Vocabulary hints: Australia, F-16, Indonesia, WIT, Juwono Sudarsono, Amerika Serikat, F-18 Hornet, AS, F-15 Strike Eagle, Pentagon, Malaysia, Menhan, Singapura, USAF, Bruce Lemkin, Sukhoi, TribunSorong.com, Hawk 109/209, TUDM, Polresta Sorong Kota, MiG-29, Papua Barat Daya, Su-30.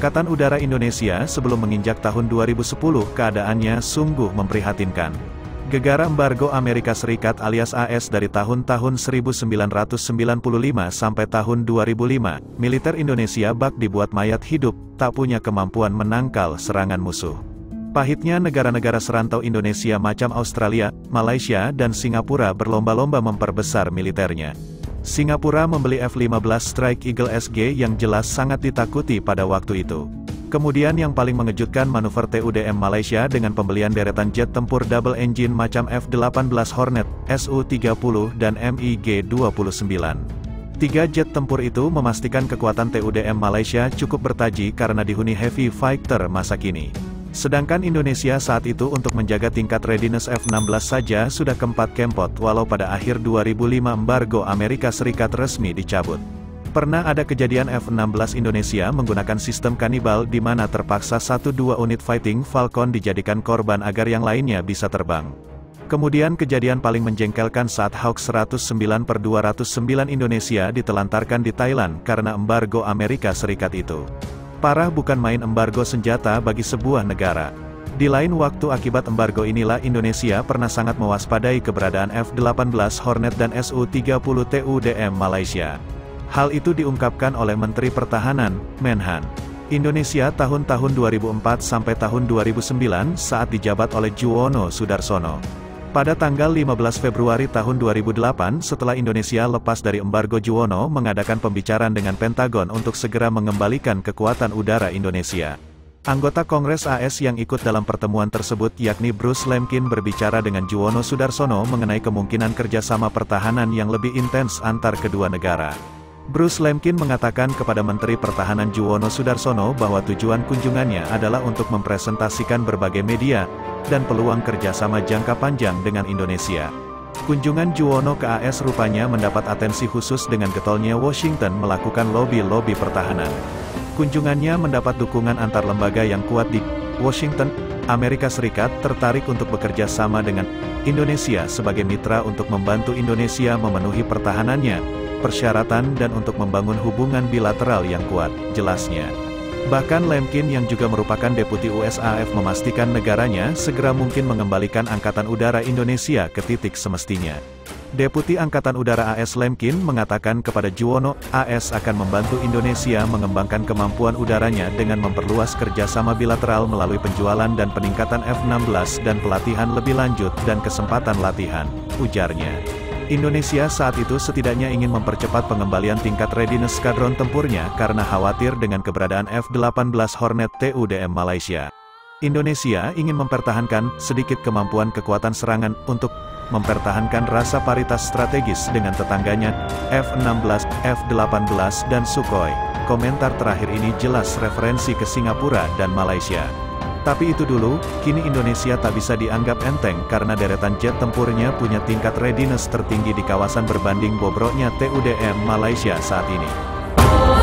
Angkatan Udara Indonesia sebelum menginjak tahun 2010 keadaannya sungguh memprihatinkan. Gegara embargo Amerika Serikat alias AS dari tahun-tahun 1995 sampai tahun 2005, militer Indonesia bak dibuat mayat hidup, tak punya kemampuan menangkal serangan musuh. Pahitnya negara-negara serantau Indonesia macam Australia, Malaysia dan Singapura berlomba-lomba memperbesar militernya. Singapura membeli F-15 Strike Eagle SG yang jelas sangat ditakuti pada waktu itu. Kemudian yang paling mengejutkan manuver TUDM Malaysia dengan pembelian deretan jet tempur double engine macam F-18 Hornet, Su-30 dan MiG-29. Tiga jet tempur itu memastikan kekuatan TUDM Malaysia cukup bertaji karena dihuni heavy fighter masa kini. Sedangkan Indonesia saat itu untuk menjaga tingkat readiness F-16 saja sudah keempat kempot walau pada akhir 2005 embargo Amerika Serikat resmi dicabut. Pernah ada kejadian F-16 Indonesia menggunakan sistem kanibal di mana terpaksa 1-2 unit Fighting Falcon dijadikan korban agar yang lainnya bisa terbang. Kemudian kejadian paling menjengkelkan saat Hawk 109/209 Indonesia ditelantarkan di Thailand karena embargo Amerika Serikat itu. Parah bukan main embargo senjata bagi sebuah negara. Di lain waktu akibat embargo inilah Indonesia pernah sangat mewaspadai keberadaan F-18 Hornet dan Su-30 TUDM Malaysia. Hal itu diungkapkan oleh Menteri Pertahanan, Menhan. Indonesia tahun-tahun 2004 sampai tahun 2009 saat dijabat oleh Juwono Sudarsono. Pada tanggal 15 Februari tahun 2008 setelah Indonesia lepas dari embargo Juwono mengadakan pembicaraan dengan Pentagon untuk segera mengembalikan kekuatan udara Indonesia. Anggota Kongres AS yang ikut dalam pertemuan tersebut yakni Bruce Lemkin berbicara dengan Juwono Sudarsono mengenai kemungkinan kerjasama pertahanan yang lebih intens antar kedua negara. Bruce Lemkin mengatakan kepada Menteri Pertahanan Juwono Sudarsono bahwa tujuan kunjungannya adalah untuk mempresentasikan berbagai media dan peluang kerjasama jangka panjang dengan Indonesia. Kunjungan Juwono ke AS rupanya mendapat atensi khusus dengan getolnya Washington melakukan lobi-lobi pertahanan. Kunjungannya mendapat dukungan antar lembaga yang kuat di Washington. Amerika Serikat tertarik untuk bekerja sama dengan Indonesia sebagai mitra untuk membantu Indonesia memenuhi pertahanannya, persyaratan dan untuk membangun hubungan bilateral yang kuat, jelasnya. Bahkan Lemkin yang juga merupakan deputi USAF memastikan negaranya segera mungkin mengembalikan Angkatan Udara Indonesia ke titik semestinya. Deputi Angkatan Udara AS Lemkin mengatakan kepada Juwono, AS akan membantu Indonesia mengembangkan kemampuan udaranya dengan memperluas kerjasama bilateral melalui penjualan dan peningkatan F-16 dan pelatihan lebih lanjut dan kesempatan latihan, ujarnya. Indonesia saat itu setidaknya ingin mempercepat pengembalian tingkat readiness skadron tempurnya karena khawatir dengan keberadaan F-18 Hornet TUDM Malaysia. Indonesia ingin mempertahankan sedikit kemampuan kekuatan serangan untuk mempertahankan rasa paritas strategis dengan tetangganya, F-16, F-18 dan Sukhoi. Komentar terakhir ini jelas referensi ke Singapura dan Malaysia. Tapi itu dulu, kini Indonesia tak bisa dianggap enteng karena deretan jet tempurnya punya tingkat readiness tertinggi di kawasan berbanding bobroknya TUDM Malaysia saat ini.